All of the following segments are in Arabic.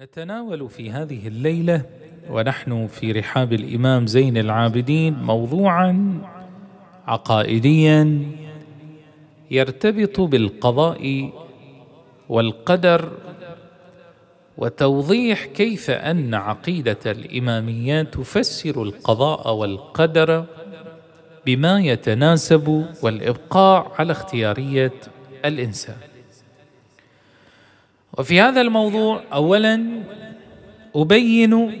نتناول في هذه الليلة ونحن في رحاب الإمام زين العابدين موضوعا عقائديا يرتبط بالقضاء والقدر، وتوضيح كيف أن عقيدة الإمامية تفسر القضاء والقدر بما يتناسب والإبقاء على اختيارية الإنسان. وفي هذا الموضوع أولاً أبين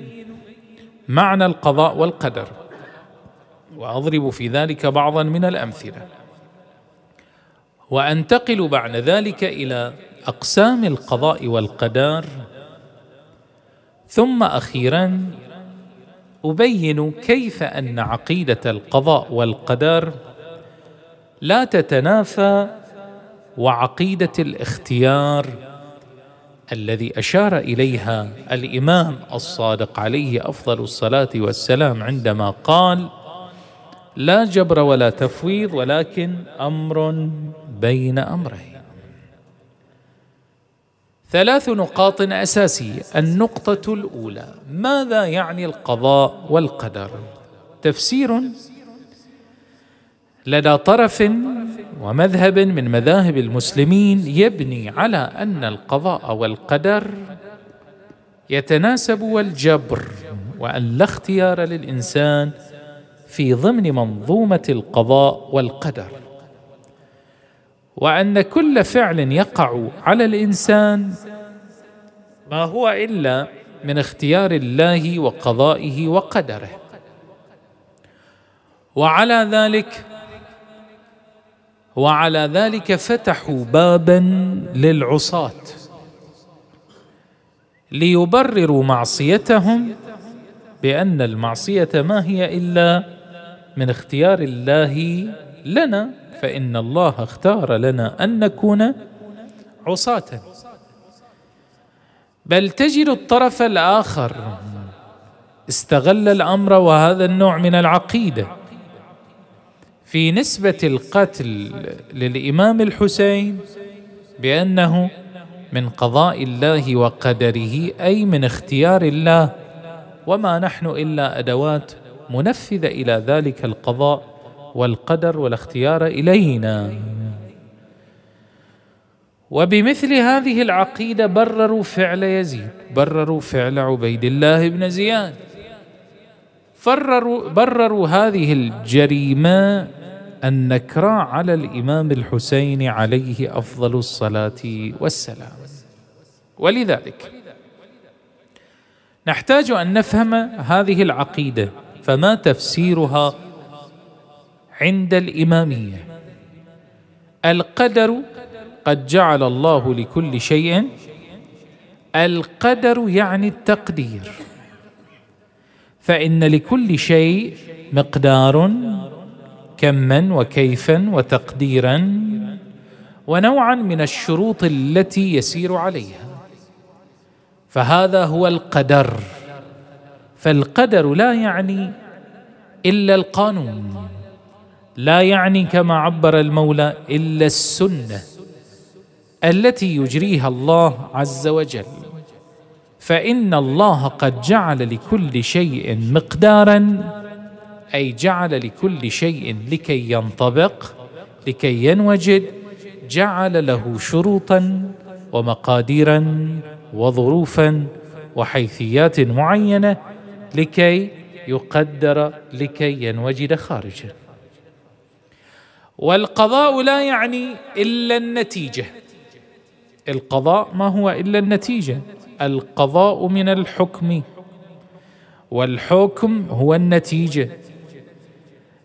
معنى القضاء والقدر وأضرب في ذلك بعضاً من الأمثلة، وأنتقل بعد ذلك إلى أقسام القضاء والقدر، ثم أخيراً أبين كيف أن عقيدة القضاء والقدر لا تتنافى وعقيدة الاختيار الذي أشار إليها الإمام الصادق عليه أفضل الصلاة والسلام عندما قال: لا جبر ولا تفويض ولكن أمر بين أمرين. ثلاث نقاط أساسية. النقطة الأولى: ماذا يعني القضاء والقدر؟ تفسير لدى طرف ومذهب من مذاهب المسلمين يبني على أن القضاء والقدر يتناسب والجبر، وأن لا اختيار للإنسان في ضمن منظومة القضاء والقدر، وأن كل فعل يقع على الإنسان ما هو إلا من اختيار الله وقضائه وقدره. وعلى ذلك فتحوا باباً للعصاة ليبرروا معصيتهم بأن المعصية ما هي إلا من اختيار الله لنا، فإن الله اختار لنا أن نكون عصاة. بل تجد الطرف الآخر استغل الأمر وهذا النوع من العقيدة في نسبة القتل للإمام الحسين بأنه من قضاء الله وقدره، أي من اختيار الله، وما نحن إلا أدوات منفذة إلى ذلك القضاء والقدر والاختيار إلينا. وبمثل هذه العقيدة برروا فعل يزيد، برروا فعل عبيد الله بن زياد، برروا هذه الجريمة النكراء على الإمام الحسين عليه أفضل الصلاة والسلام. ولذلك نحتاج أن نفهم هذه العقيدة، فما تفسيرها عند الإمامية؟ القدر قد جعل الله لكل شيء، القدر يعني التقدير، فإن لكل شيء مقدار كما وكيفا وتقديرا ونوعا من الشروط التي يسير عليها، فهذا هو القدر. فالقدر لا يعني إلا القانون، لا يعني كما عبر المولى إلا السنة التي يجريها الله عز وجل، فإن الله قد جعل لكل شيء مقداراً، أي جعل لكل شيء لكي ينطبق، لكي ينوجد، جعل له شروطاً ومقاديراً وظروفاً وحيثيات معينة لكي يقدر، لكي ينوجد خارجاً. والقضاء لا يعني إلا النتيجة، القضاء ما هو إلا النتيجة، القضاء من الحكم والحكم هو النتيجة،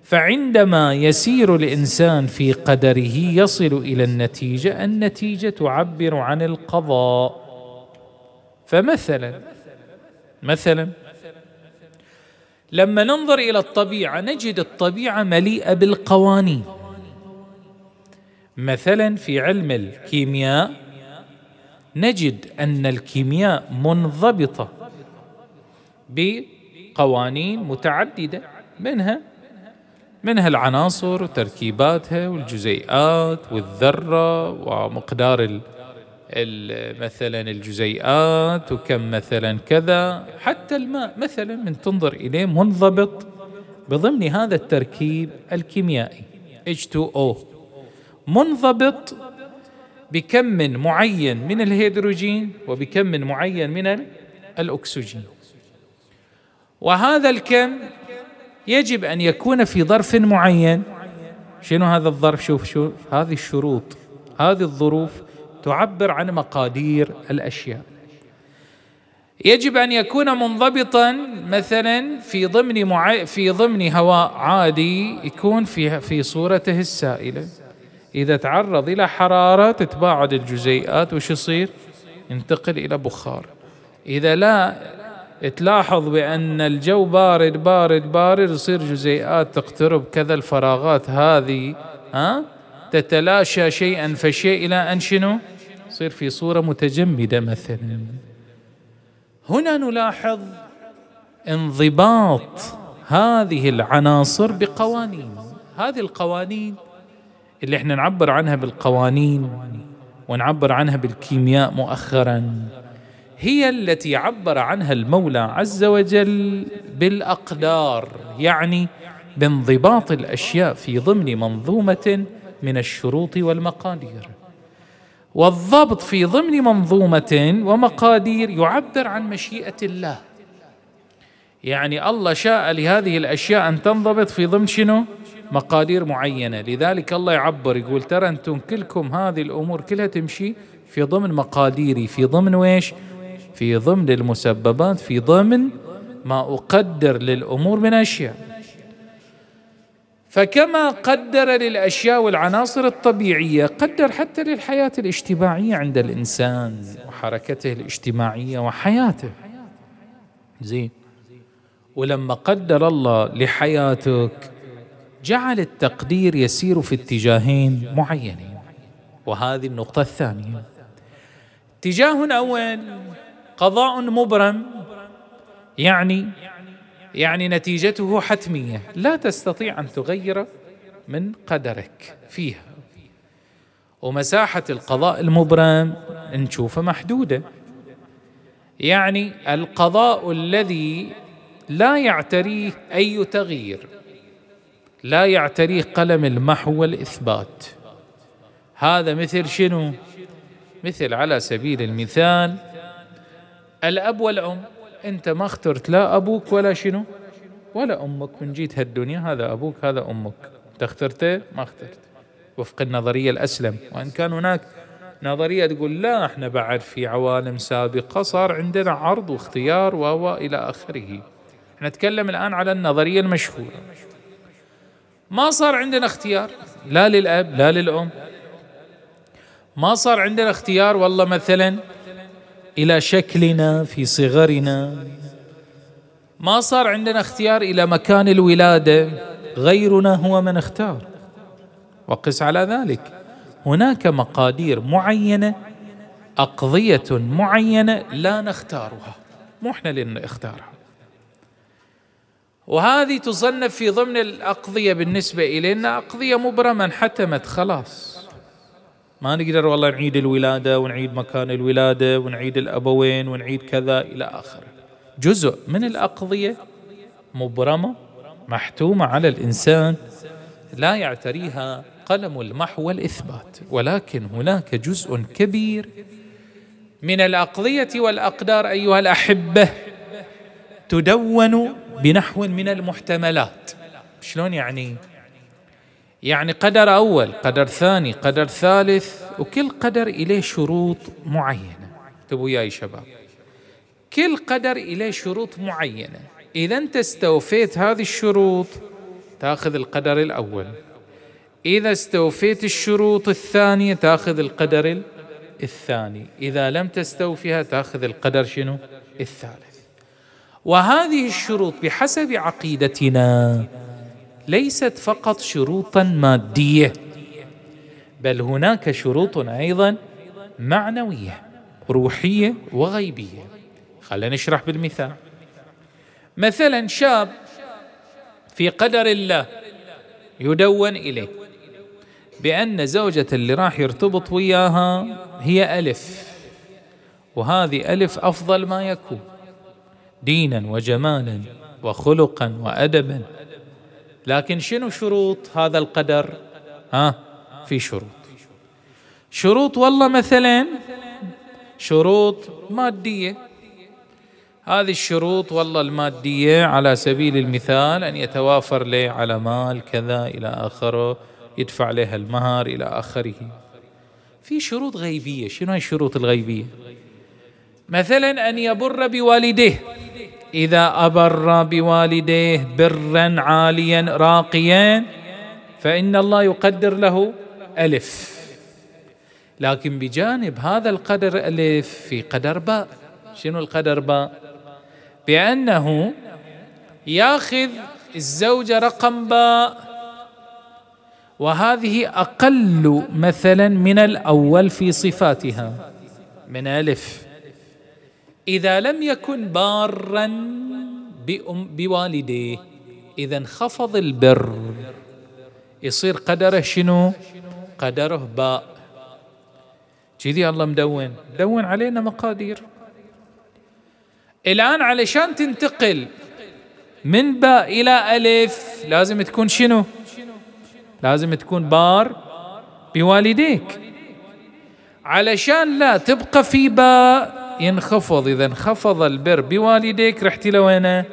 فعندما يسير الإنسان في قدره يصل إلى النتيجة، النتيجة تعبر عن القضاء. فمثلا لما ننظر إلى الطبيعة نجد الطبيعة مليئة بالقوانين، مثلا في علم الكيمياء نجد أن الكيمياء منضبطة بقوانين متعددة، منها العناصر وتركيباتها والجزيئات والذرة ومقدار مثلا الجزيئات وكم مثلا كذا، حتى الماء مثلا من تنظر إليه منضبط بضمن هذا التركيب الكيميائي H2O، منضبط بكم معين من الهيدروجين وبكم معين من الأكسجين، وهذا الكم يجب أن يكون في ظرف معين. شنو هذا الظرف؟ شوف شو هذه الشروط، هذه الظروف تعبر عن مقادير الأشياء. يجب أن يكون منضبطاً مثلاً في ضمن هواء عادي، يكون في صورته السائلة، إذا تعرض إلى حرارة تتباعد الجزيئات وش يصير؟ ينتقل إلى بخار. إذا لا تلاحظ بأن الجو بارد بارد بارد، يصير جزيئات تقترب كذا، الفراغات هذه تتلاشى شيئاً فشيء إلى أن شنو؟ يصير في صورة متجمدة مثلاً. هنا نلاحظ انضباط هذه العناصر بقوانين، هذه القوانين اللي احنا نعبر عنها بالقوانين ونعبر عنها بالكيمياء مؤخراً، هي التي عبر عنها المولى عز وجل بالأقدار، يعني بانضباط الأشياء في ضمن منظومة من الشروط والمقادير. والضبط في ضمن منظومة ومقادير يعبر عن مشيئة الله، يعني الله شاء لهذه الأشياء أن تنضبط في ضمن شنو؟ مقادير معينة. لذلك الله يعبر يقول ترى أنتم كلكم هذه الأمور كلها تمشي في ضمن مقاديري، في ضمن ويش؟ في ضمن المسببات، في ضمن ما أقدر للأمور من أشياء. فكما قدر للأشياء والعناصر الطبيعية، قدر حتى للحياة الاجتماعية عند الإنسان وحركته الاجتماعية وحياته. زين، ولما قدر الله لحياتك جعل التقدير يسير في اتجاهين معينين، وهذه النقطة الثانية. اتجاه أول قضاء مبرم، يعني نتيجته حتمية لا تستطيع أن تغير من قدرك فيها، ومساحة القضاء المبرم نشوفه محدودة، يعني القضاء الذي لا يعتريه أي تغيير، لا يعتريه قلم المحو والإثبات. هذا مثل شنو؟ مثل على سبيل المثال الأب والأم، أنت ما اخترت لا أبوك ولا شنو ولا أمك من جيت هالدنيا، هذا أبوك هذا أمك، أنت اخترته ما اخترت وفق النظرية الأسلم، وإن كان هناك نظرية تقول لا احنا بعد في عوالم سابقة صار عندنا عرض واختيار إلى آخره. احنا نتكلم الآن على النظرية المشهورة، ما صار عندنا اختيار لا للأب لا للأم، ما صار عندنا اختيار والله مثلا إلى شكلنا في صغرنا، ما صار عندنا اختيار إلى مكان الولادة، غيرنا هو من اختار. وقس على ذلك، هناك مقادير معينة، أقضية معينة لا نختارها، مو احنا اللي نختارها، وهذه تصنف في ضمن الأقضية بالنسبة إلينا أقضية مبرمة حتمت خلاص، ما نقدر والله نعيد الولادة ونعيد مكان الولادة ونعيد الأبوين ونعيد كذا إلى آخره. جزء من الأقضية مبرمة محتومة على الإنسان لا يعتريها قلم المحو والإثبات، ولكن هناك جزء كبير من الأقضية والأقدار أيها الأحبة تدون بنحو من المحتملات. شلون يعني؟ يعني قدر أول، قدر ثاني، قدر ثالث، وكل قدر إليه شروط معينة. انتبهوا يا شباب، كل قدر إليه شروط معينة، إذا أنت استوفيت هذه الشروط تأخذ القدر الأول، إذا استوفيت الشروط الثانية تأخذ القدر الثاني، إذا لم تستوفيها تأخذ القدر شنو؟ الثالث. وهذه الشروط بحسب عقيدتنا ليست فقط شروطاً مادية، بل هناك شروط أيضاً معنوية روحية وغيبية. خلينا نشرح بالمثال. مثلاً شاب في قدر الله يدون إليه بأن زوجة اللي راح يرتبط وياها هي ألف، وهذه ألف أفضل ما يكون دينا وجمالا وخلقا وأدبا. لكن شنو شروط هذا القدر؟ في شروط. شروط والله مثلا شروط مادية. هذه الشروط والله المادية على سبيل المثال أن يتوافر لي على مال كذا إلى آخره، يدفع لها المهر إلى آخره. في شروط غيبية. شنو هي الشروط الغيبية؟ مثلا أن يبر بوالديه، إذا أبر بوالديه برا عاليا راقيا فإن الله يقدر له ألف. لكن بجانب هذا القدر ألف في قدر باء. شنو القدر باء؟ بأنه يأخذ الزوجة رقم باء، وهذه أقل مثلا من الأول في صفاتها من ألف. إذا لم يكن بارا بوالديه إذا انخفض البر، يصير قدره شنو؟ قدره باء. كذي الله مدون علينا مقادير. الآن علشان تنتقل من باء إلى ألف لازم تكون شنو؟ لازم تكون بار بوالديك، علشان لا تبقى في باء ينخفض. إذا انخفض البر بوالديك رحت إلى وين؟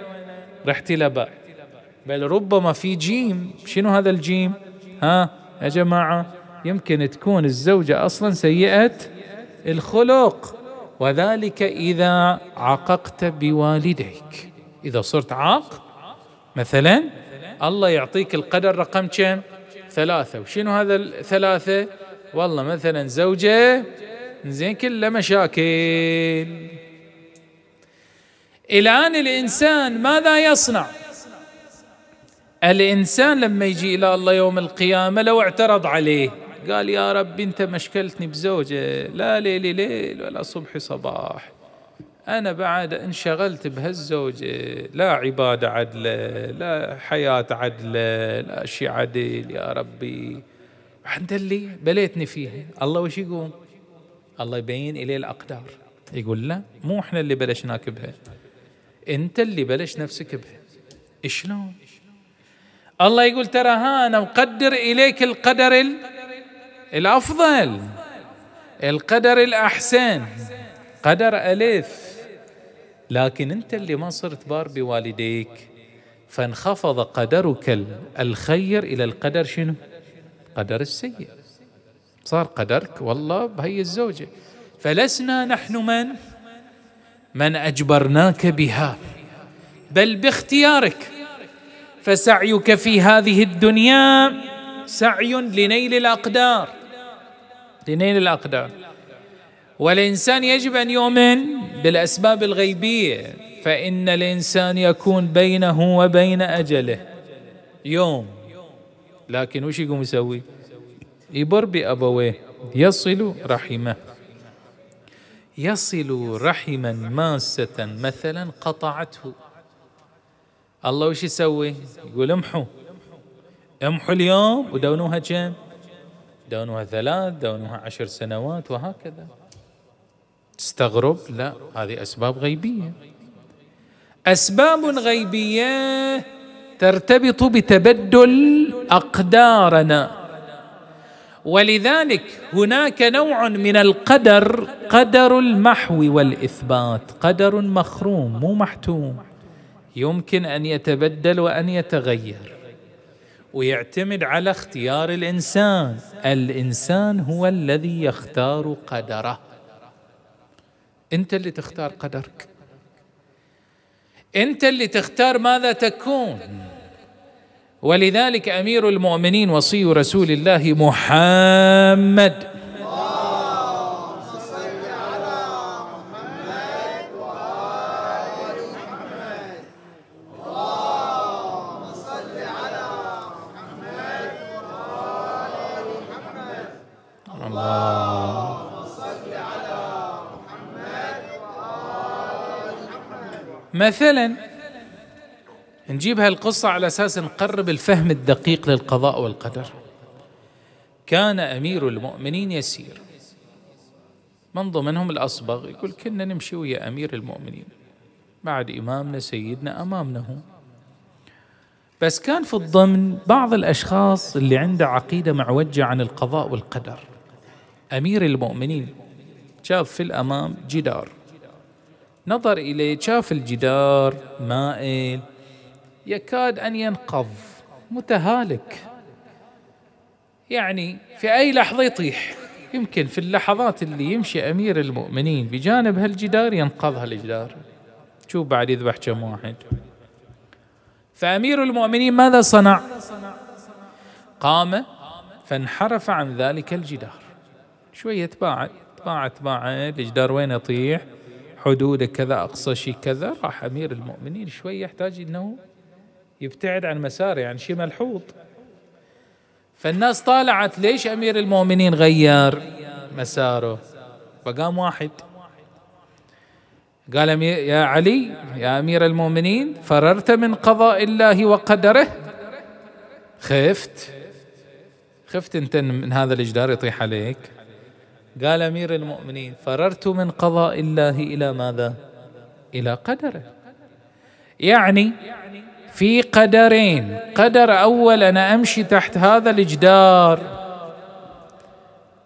رحت إلى باء. بل ربما في جيم. شنو هذا الجيم؟ يا جماعة يمكن تكون الزوجة أصلا سيئة الخلق، وذلك إذا عققت بوالديك. إذا صرت عاق مثلا الله يعطيك القدر رقم كم؟ ثلاثة. وشنو هذا الثلاثة؟ والله مثلا زوجة زين كلها مشاكل. الآن الإنسان ماذا يصنع؟ الإنسان لما يجي إلى الله يوم القيامة لو اعترض عليه قال يا رب أنت مشكلتني بزوجة لا ليل ليل ولا صبح صباح، أنا بعد انشغلت بهالزوجة، لا عبادة عدلة لا حياة عدلة لا شيء عدل، يا ربي عند اللي بليتني فيها. الله وش يقول؟ الله يبين إليه الأقدار، يقول لا مو إحنا اللي بلشناك بها، أنت اللي بلش نفسك بها. شلون؟ الله يقول ترى ها أنا مقدر إليك القدر الأفضل، القدر الأحسن، قدر ألف، لكن أنت اللي ما صرت بار بوالديك فانخفض قدرك الخير إلى القدر شنو؟ قدر السيء. صار قدرك والله بهي الزوجة، فلسنا نحن من أجبرناك بها، بل باختيارك. فسعيك في هذه الدنيا سعي لنيل الأقدار، لنيل الأقدار. والإنسان يجب أن يؤمن بالأسباب الغيبية، فإن الإنسان يكون بينه وبين أجله يوم، لكن وش يقوم يسوي؟ يبر بأبويه يصل رحمه، يصل رحما ماسة مثلا قطعته. الله وش يسوي؟ يقول امحوا اليوم ودونوها كم؟ دونوها 3، دونوها 10 سنوات وهكذا. تستغرب؟ لا، هذه أسباب غيبية. أسباب غيبية ترتبط بتبدل أقدارنا، ولذلك هناك نوع من القدر قدر المحو والإثبات، قدر مخروم مو محتوم، يمكن أن يتبدل وأن يتغير، ويعتمد على اختيار الإنسان. الإنسان هو الذي يختار قدره، أنت اللي تختار قدرك، أنت اللي تختار ماذا تكون. ولذلك أمير المؤمنين وصي رسول الله محمد مثلا نجيب هالقصة على أساس نقرب الفهم الدقيق للقضاء والقدر. كان أمير المؤمنين يسير من ضمنهم الأصبغ، يقول كنا نمشي ويا أمير المؤمنين بعد إمامنا سيدنا أمامنا هو. بس كان في الضمن بعض الأشخاص اللي عنده عقيدة معوجة عن القضاء والقدر. أمير المؤمنين شاف في الأمام جدار، نظر إليه شاف الجدار مائل يكاد أن ينقض متهالك، يعني في أي لحظة يطيح. يمكن في اللحظات اللي يمشي أمير المؤمنين بجانب هالجدار ينقض هالجدار، شوف بعد يذبح كم واحد. فأمير المؤمنين ماذا صنع؟ قام فانحرف عن ذلك الجدار، شوية تباعد الجدار وين يطيح حدوده كذا، أقصى شيء كذا. راح أمير المؤمنين شوية يحتاج أنه يبتعد عن مساره، يعني شيء ملحوظ. فالناس طالعت ليش أمير المؤمنين غير مساره؟ فقام واحد قال يا علي يا أمير المؤمنين، فررت من قضاء الله وقدره، خفت أنت من هذا الجدار يطيح عليك. قال أمير المؤمنين فررت من قضاء الله إلى ماذا؟ إلى قدره. يعني في قدرين، قدر أول أنا أمشي تحت هذا الجدار،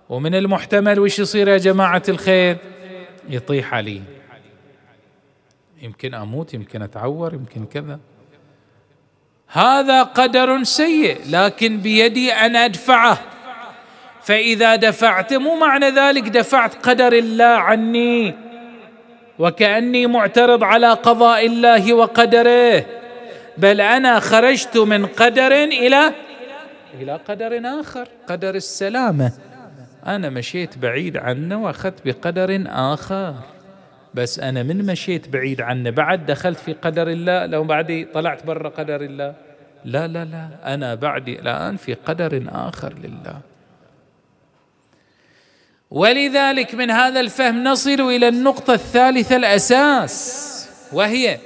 ومن المحتمل وش يصير يا جماعة الخير؟ يطيح علي، يمكن أموت، يمكن أتعور، يمكن كذا. هذا قدر سيء، لكن بيدي أنا أدفعه، فإذا دفعت مو معنى ذلك دفعت قدر الله عني وكأني معترض على قضاء الله وقدره، بل أنا خرجت من قدر إلى قدر آخر، قدر السلامة. أنا مشيت بعيد عنه وأخذت بقدر آخر، بس أنا من مشيت بعيد عنه بعد دخلت في قدر الله، لو بعدي طلعت برا قدر الله لا، أنا بعدي الآن في قدر آخر لله. ولذلك من هذا الفهم نصل إلى النقطة الثالثة الأساس، وهي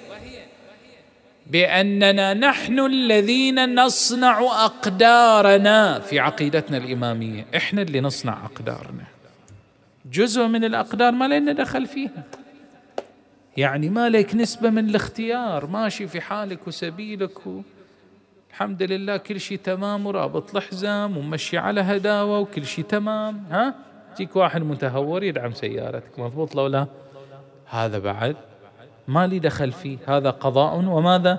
بأننا نحن الذين نصنع أقدارنا في عقيدتنا الإمامية. إحنا اللي نصنع أقدارنا، جزء من الأقدار ما لنا دخل فيها، يعني ما لك نسبة من الاختيار، ماشي في حالك وسبيلك الحمد لله كل شيء تمام، ورابط الحزام ومشي على هداوة وكل شيء تمام. ها تجيك واحد متهور يدعم سيارتك، مضبوط لو لا؟ هذا بعد ما لي دخل فيه، هذا قضاء وماذا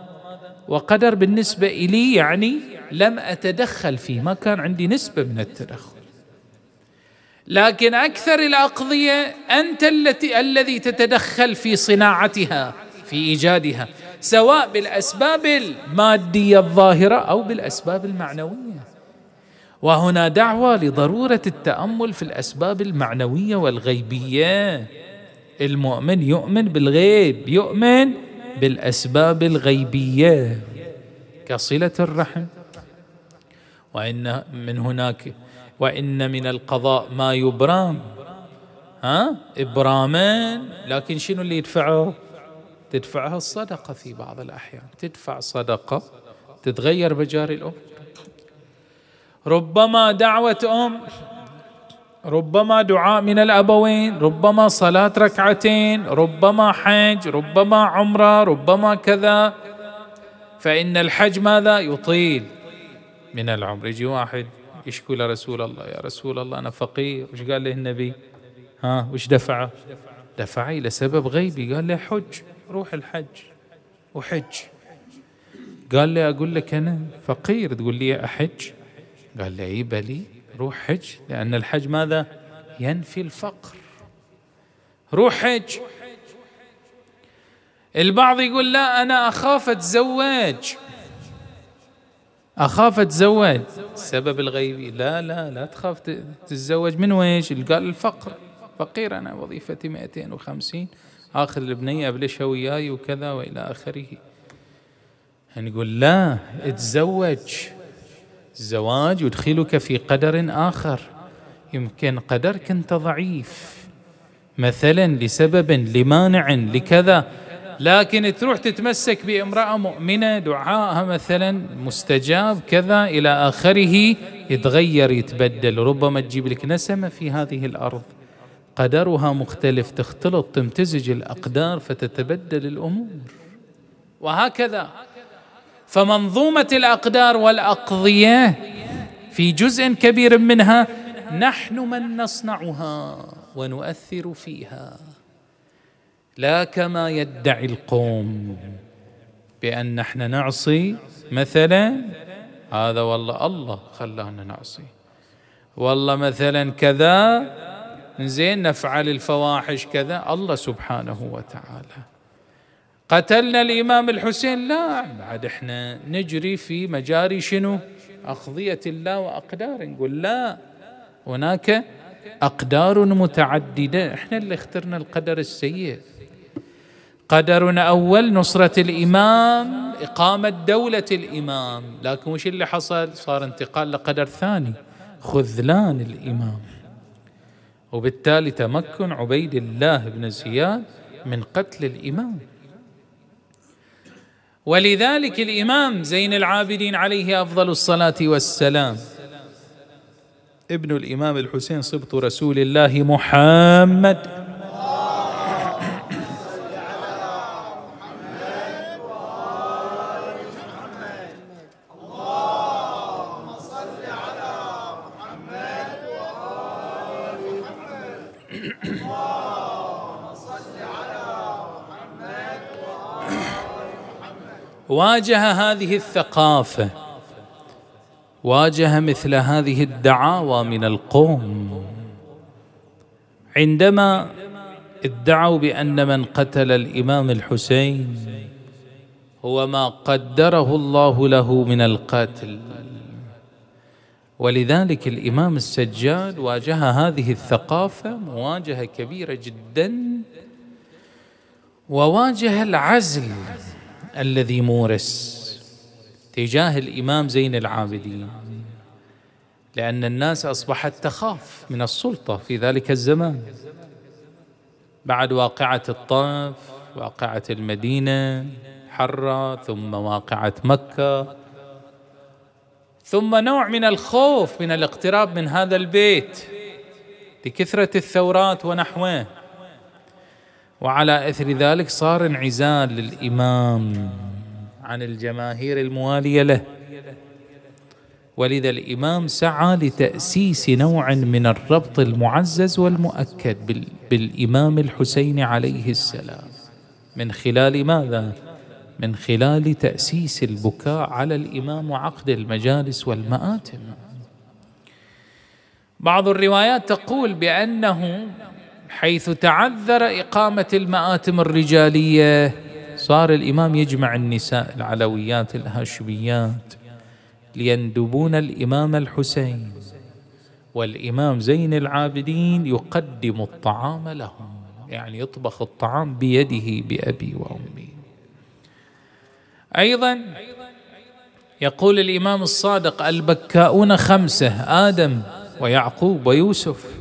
وقدر بالنسبة إلي، يعني لم أتدخل فيه، ما كان عندي نسبة من التدخل. لكن أكثر الأقضية أنت الذي تتدخل في صناعتها، في إيجادها، سواء بالأسباب المادية الظاهرة أو بالأسباب المعنوية. وهنا دعوة لضرورة التأمل في الأسباب المعنوية والغيبية. المؤمن يؤمن بالغيب، يؤمن بالأسباب الغيبية كصلة الرحم، وإن من هناك وإن من القضاء ما يبرم، إبراما، لكن شنو اللي يدفعه؟ تدفعها الصدقة، في بعض الأحيان تدفع صدقة تتغير بجاري الأم، ربما دعوة أم، ربما دعاء من الأبوين، ربما صلاة ركعتين، ربما حج، ربما عمرة، ربما كذا. فإن الحج ماذا؟ يطيل من العمر. يجي واحد يشكو لرسول الله، يا رسول الله أنا فقير. وش قال له النبي؟ وش دفعه؟ دفعه إلى سبب غيبي، قال له حج، روح الحج وحج. قال له أقول لك أنا فقير تقول لي أحج؟ قال له إي بلي روح حج، لأن الحج ماذا؟ ينفي الفقر، روح حج. البعض يقول لا أنا أخاف أتزوج، أخاف أتزوج، السبب الغيبي. لا تخاف تتزوج، من ويش؟ قال الفقر، فقير أنا، وظيفتي 250، آخر البنية أبلشها وياي وكذا وإلى آخره. نقول لا، اتزوج، الزواج يدخلك في قدر آخر، يمكن قدرك أنت ضعيف مثلا لسبب لمانع لكذا، لكن تروح تتمسك بامرأة مؤمنة دعائها مثلا مستجاب كذا إلى آخره، يتغير يتبدل، ربما تجيب لك نسمة في هذه الأرض، قدرها مختلف، تختلط تمتزج الأقدار فتتبدل الأمور، وهكذا. فمنظومة الأقدار والأقضية في جزء كبير منها نحن من نصنعها ونؤثر فيها، لا كما يدعي القوم بأن نحن نعصي مثلا، هذا والله الله خلانا نعصي، والله مثلا كذا زين نفعل الفواحش كذا، الله سبحانه وتعالى. قتلنا الإمام الحسين، لا بعد احنا نجري في مجاري شنو؟ أقضية الله وأقدار، نقول لا، هناك أقدار متعددة، احنا اللي اخترنا القدر السيء. قدرنا أول نصرة الإمام، إقامة دولة الإمام، لكن وش اللي حصل؟ صار انتقال لقدر ثاني، خذلان الإمام، وبالتالي تمكن عبيد الله بن زياد من قتل الإمام. ولذلك الإمام زين العابدين عليه أفضل الصلاة والسلام ابن الإمام الحسين سبط رسول الله محمد، اللهم صل على محمد وآل محمد، اللهم صل على محمد وآل محمد. واجه هذه الثقافة، واجه مثل هذه الدعاوى من القوم عندما ادعوا بأن من قتل الإمام الحسين هو ما قدره الله له من القتل. ولذلك الإمام السجاد واجه هذه الثقافة مواجهة كبيرة جدا، وواجه العزل الذي مورس تجاه الإمام زين العابدين، لأن الناس أصبحت تخاف من السلطة في ذلك الزمان بعد واقعة الطف، واقعة المدينة الحرة، ثم واقعة مكة، ثم نوع من الخوف من الاقتراب من هذا البيت لكثرة الثورات ونحوه. وعلى إثر ذلك صار انعزال للإمام عن الجماهير الموالية له، ولذا الإمام سعى لتأسيس نوع من الربط المعزز والمؤكد بالإمام الحسين عليه السلام، من خلال ماذا؟ من خلال تأسيس البكاء على الإمام وعقد المجالس والمآتم. بعض الروايات تقول بأنه حيث تعذر إقامة المآتم الرجالية صار الإمام يجمع النساء العلويات الهاشميات ليندبون الإمام الحسين، والإمام زين العابدين يقدم الطعام لهم، يعني يطبخ الطعام بيده بأبي وأمي. أيضا يقول الإمام الصادق: البكاؤون خمسة، آدم ويعقوب ويوسف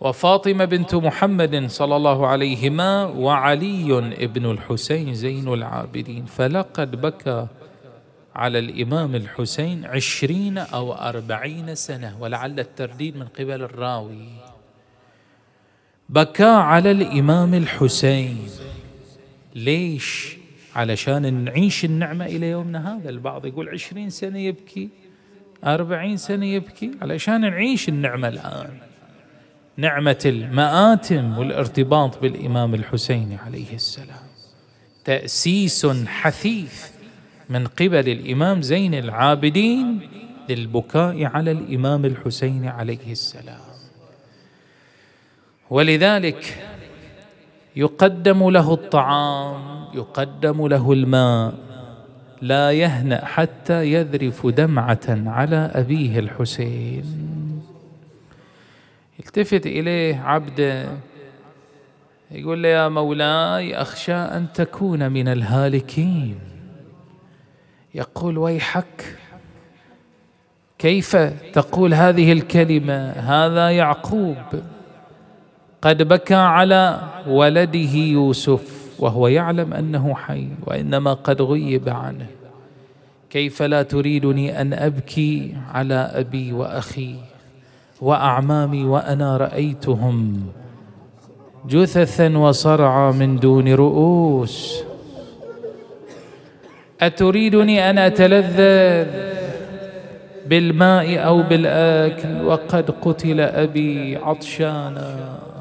وفاطمة بنت محمد صلى الله عليهما وعلي ابن الحسين زين العابدين. فلقد بكى على الإمام الحسين 20 أو 40 سنة، ولعل الترديد من قبل الراوي. بكى على الإمام الحسين ليش؟ علشان نعيش النعمة إلى يومنا هذا. البعض يقول 20 سنة يبكي، 40 سنة يبكي، علشان نعيش النعمة الآن، نعمة المآتم والارتباط بالإمام الحسين عليه السلام. تأسيس حثيث من قبل الإمام زين العابدين للبكاء على الإمام الحسين عليه السلام، ولذلك يقدم له الطعام، يقدم له الماء، لا يهنأ حتى يذرف دمعة على أبيه الحسين. التفت إليه عبده يقول له: يا مولاي أخشى أن تكون من الهالكين. يقول: ويحك، كيف تقول هذه الكلمة؟ هذا يعقوب قد بكى على ولده يوسف وهو يعلم أنه حي وإنما قد غيب عنه، كيف لا تريدني أن أبكي على أبي وأخي وأعمامي وأنا رأيتهم جثثا وصرعى من دون رؤوس. أتريدني أن أتلذذ بالماء أو بالأكل وقد قتل أبي عطشانا؟